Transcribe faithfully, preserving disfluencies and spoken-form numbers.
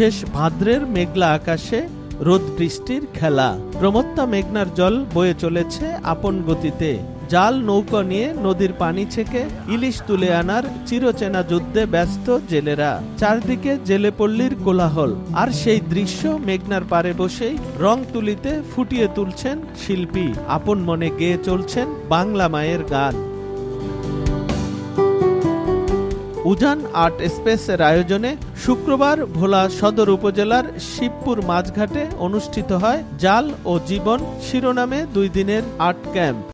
शेष भाद्रेर मेघला आकाशे রোদ বৃষ্টির খেলা। প্রমত্তা মেঘনার জল বয়ে চলেছে আপন গতিতে। জাল নৌকা নিয়ে নদীর পানি ছেঁকে ইলিশ তুলে আনার চিরচেনা যুদ্ধে ব্যস্ত জেলেরা। চারদিকে জেলে পল্লীর কোলাহল, আর সেই দৃশ্য মেঘনার পারে বসেই রং তুলিতে ফুটিয়ে তুলছেন শিল্পী। আপন মনে গেয়ে চলছেন বাংলা মায়ের গান। उजान आर्ट स्पेसर आयोजने शुक्रवार भोला सदर उपजेलार शिवपुर माझघाटे अनुष्ठित है जाल और जीवन शिरोनामे दुई दिनेर आर्ट कैम्प।